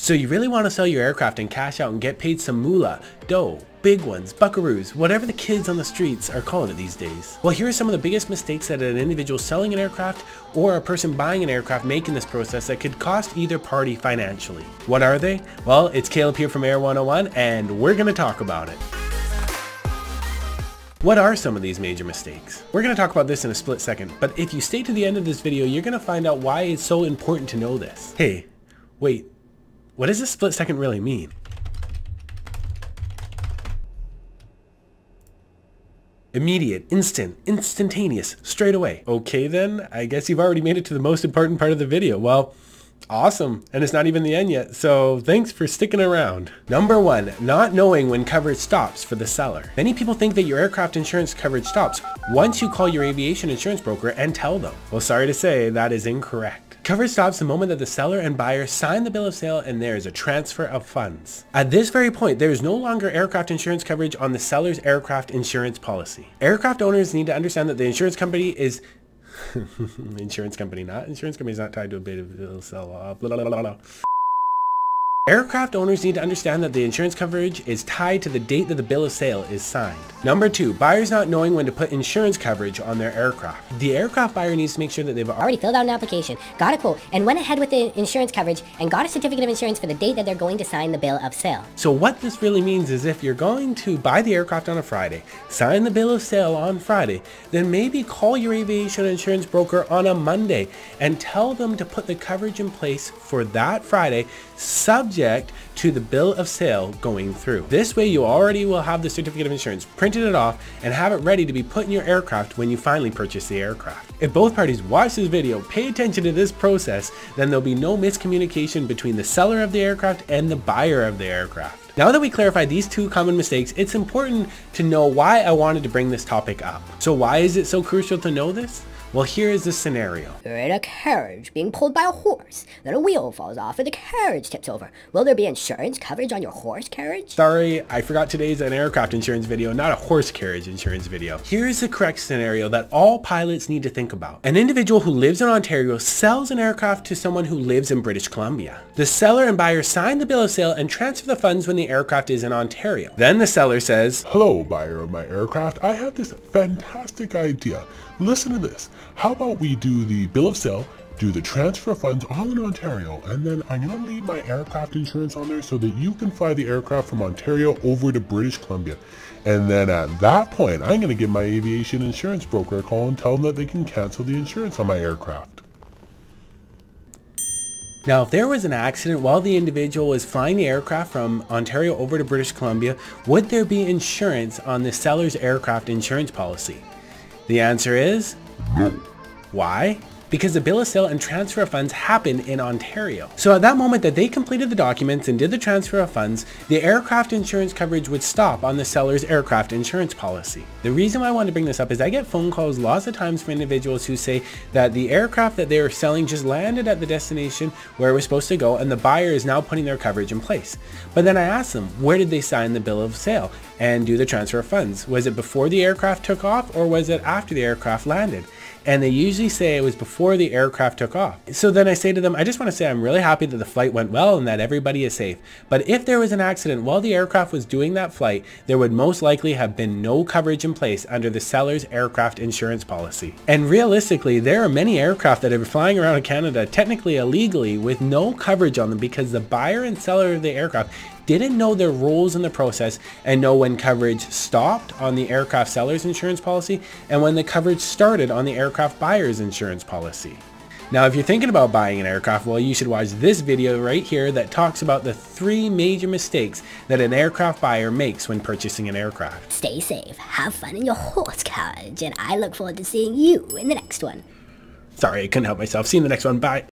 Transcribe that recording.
So you really want to sell your aircraft and cash out and get paid some moolah, dough, big ones, buckaroos, whatever the kids on the streets are calling it these days. Well, here are some of the biggest mistakes that an individual selling an aircraft or a person buying an aircraft make in this process that could cost either party financially. What are they? Well, it's Caleb here from Air 101 and we're going to talk about it. What are some of these major mistakes? We're going to talk about this in a split second, but if you stay to the end of this video, you're going to find out why it's so important to know this. Hey, wait, what does this split second really mean? Immediate, instantaneous, straight away. Okay then, I guess you've already made it to the most important part of the video. Well, awesome, and it's not even the end yet, so thanks for sticking around. Number one, not knowing when coverage stops for the seller. Many people think that your aircraft insurance coverage stops once you call your aviation insurance broker and tell them. Well, sorry to say, that is incorrect. Coverage stops the moment that the seller and buyer sign the bill of sale and there is a transfer of funds. At this very point, there is no longer aircraft insurance coverage on the seller's aircraft insurance policy. Aircraft owners need to understand that the insurance company is not tied to a bit of bill sell. Blah, blah, blah, blah. Aircraft owners need to understand that the insurance coverage is tied to the date that the bill of sale is signed. Number two, buyers not knowing when to put insurance coverage on their aircraft. The aircraft buyer needs to make sure that they've already filled out an application, got a quote, and went ahead with the insurance coverage and got a certificate of insurance for the date that they're going to sign the bill of sale. So what this really means is if you're going to buy the aircraft on a Friday, sign the bill of sale on Friday, then maybe call your aviation insurance broker on a Monday and tell them to put the coverage in place for that Friday, subject to the bill of sale going through. This way you already will have the certificate of insurance, printed it off, and have it ready to be put in your aircraft when you finally purchase the aircraft. If both parties watch this video, pay attention to this process, then there'll be no miscommunication between the seller of the aircraft and the buyer of the aircraft. Now that we clarified these two common mistakes, it's important to know why I wanted to bring this topic up. So why is it so crucial to know this? Well, here is the scenario. You're in a carriage being pulled by a horse. Then a wheel falls off and the carriage tips over. Will there be insurance coverage on your horse carriage? Sorry, I forgot today's an aircraft insurance video, not a horse carriage insurance video. Here is the correct scenario that all pilots need to think about. An individual who lives in Ontario sells an aircraft to someone who lives in British Columbia. The seller and buyer sign the bill of sale and transfer the funds when the aircraft is in Ontario. Then the seller says, "Hello, buyer of my aircraft. I have this fantastic idea. Listen to this. How about we do the bill of sale, do the transfer of funds all in Ontario, and then I'm going to leave my aircraft insurance on there so that you can fly the aircraft from Ontario over to British Columbia. And then at that point, I'm going to give my aviation insurance broker a call and tell them that they can cancel the insurance on my aircraft." Now, if there was an accident while the individual was flying the aircraft from Ontario over to British Columbia, would there be insurance on the seller's aircraft insurance policy? The answer is no. Why? Because the bill of sale and transfer of funds happened in Ontario. So at that moment that they completed the documents and did the transfer of funds, the aircraft insurance coverage would stop on the seller's aircraft insurance policy. The reason why I wanted to bring this up is I get phone calls lots of times from individuals who say that the aircraft that they are selling just landed at the destination where it was supposed to go and the buyer is now putting their coverage in place. But then I ask them, where did they sign the bill of sale and do the transfer of funds? Was it before the aircraft took off or was it after the aircraft landed? And they usually say it was before the aircraft took off. So then I say to them, I just want to say I'm really happy that the flight went well and that everybody is safe. But if there was an accident while the aircraft was doing that flight, there would most likely have been no coverage in place under the seller's aircraft insurance policy. And realistically, there are many aircraft that are flying around in Canada technically illegally with no coverage on them because the buyer and seller of the aircraft didn't know their roles in the process and know when coverage stopped on the aircraft seller's insurance policy and when the coverage started on the aircraft buyer's insurance policy. Now, if you're thinking about buying an aircraft, well, you should watch this video right here that talks about the three major mistakes that an aircraft buyer makes when purchasing an aircraft. Stay safe, have fun in your horse carriage, and I look forward to seeing you in the next one. Sorry, I couldn't help myself. See you in the next one. Bye.